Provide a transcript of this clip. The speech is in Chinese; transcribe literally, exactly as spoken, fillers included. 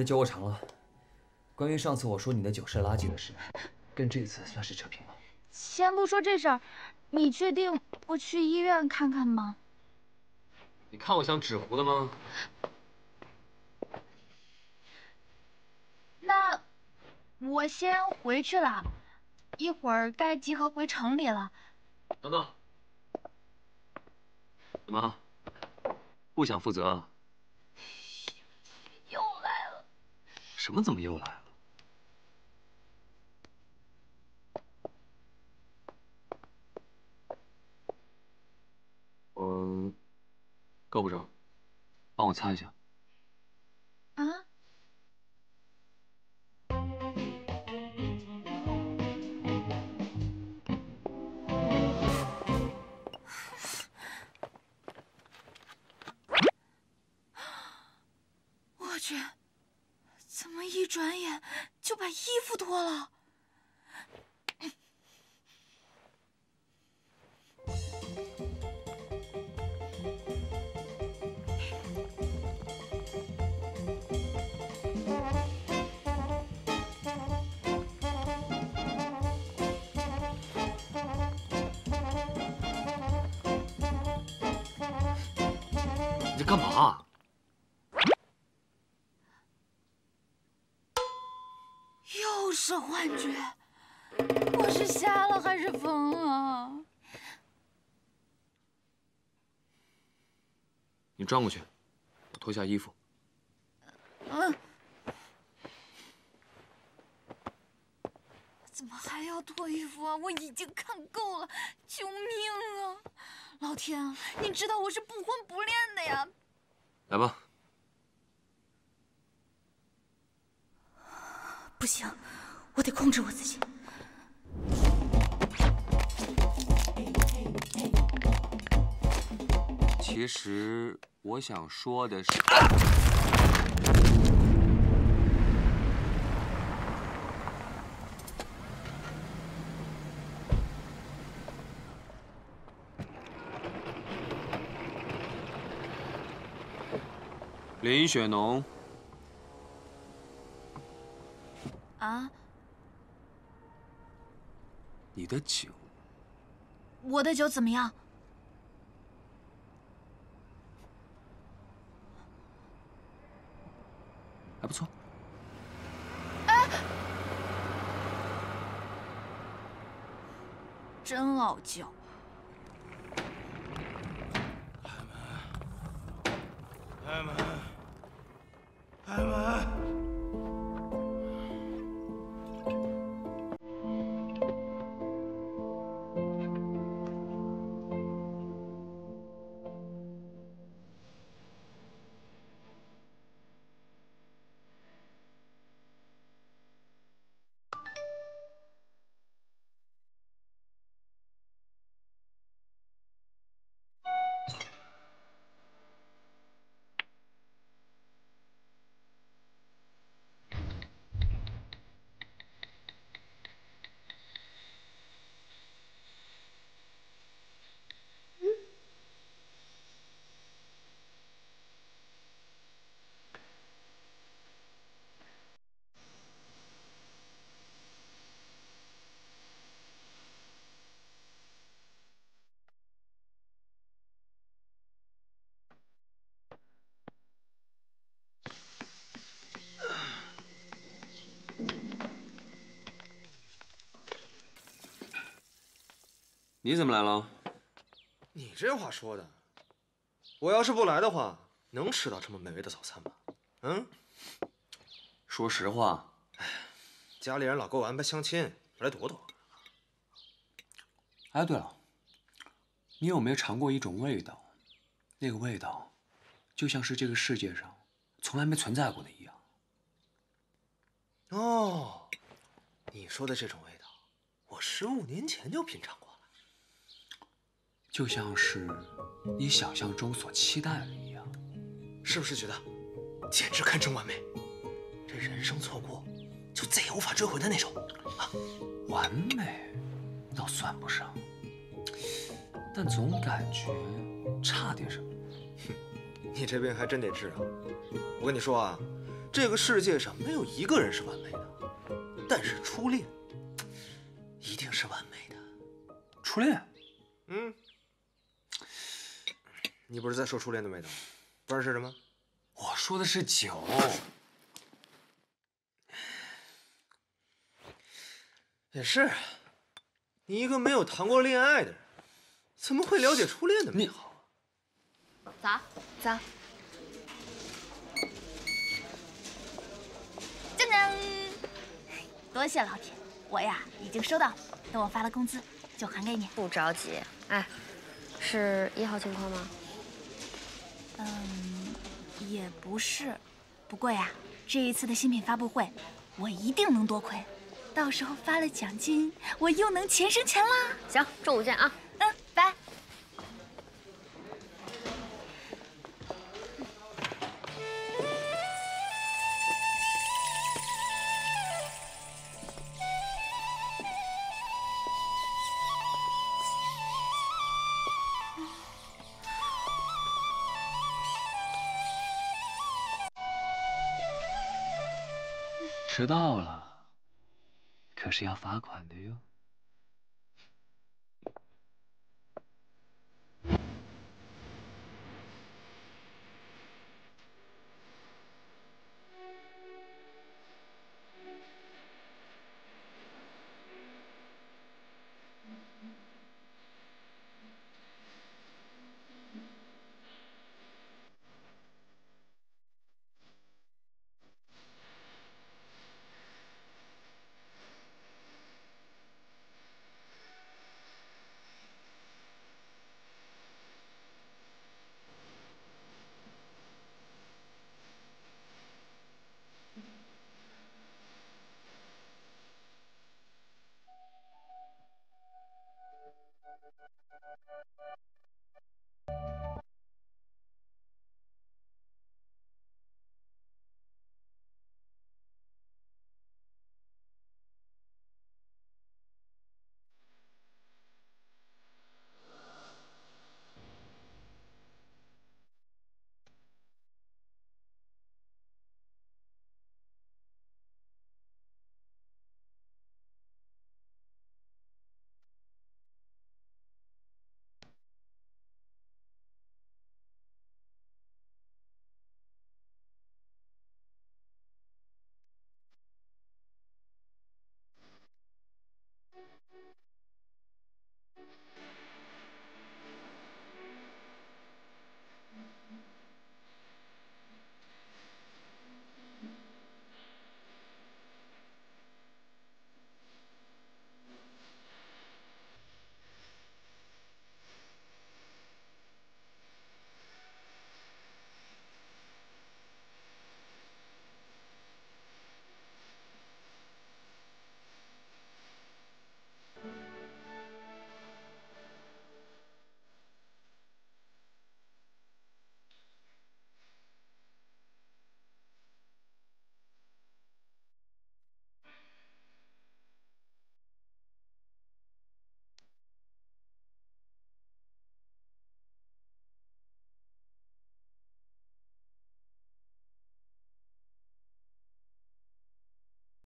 这酒我尝了。关于上次我说你的酒是垃圾的事，跟这次算是扯平了。先不说这事儿，你确定不去医院看看吗？你看我像纸糊的吗？那我先回去了，一会儿该集合回城里了。等等，怎么不想负责啊？ 又来了？什么？怎么又来了？我够不着，帮我擦一下。啊？怎么一转眼就把衣服脱了？你在干嘛？ 又是幻觉，我是瞎了还是疯啊？你转过去，我脱下衣服。嗯。怎么还要脱衣服啊？我已经看够了，救命啊！老天啊，你知道我是不婚不恋的呀。来吧。 不行，我得控制我自己。其实我想说的是，林雪农。 啊！你的酒，我的酒怎么样？还不错。哎，真傲娇。开门！开门！开门！ 你怎么来了？你这话说的，我要是不来的话，能吃到这么美味的早餐吗？嗯，说实话，哎，家里人老给我安排相亲，来躲躲。哎，对了，你有没有尝过一种味道？那个味道，就像是这个世界上从来没存在过的一样。哦，你说的这种味道，我十五年前就品尝过。 就像是你想象中所期待的一样，是不是觉得简直堪称完美？这人生错过，就再也无法追回的那种。啊，完美倒算不上，但总感觉差点什么。哼，你这病还真得治啊！我跟你说啊，这个世界上没有一个人是完美的，但是初恋一定是完美的。初恋？嗯。你不是在说初恋的味道吗？不然是什么？我说的是酒。也是，你一个没有谈过恋爱的人，怎么会了解初恋的美好啊？砸砸。 多谢老铁，我呀已经收到，等我发了工资就还给你。不着急，哎，是一号情况吗？嗯，也不是，不过呀，这一次的新品发布会，我一定能多亏，到时候发了奖金，我又能钱生钱啦。行，中午见啊。嗯，拜。迟到了，可是要罚款的哟。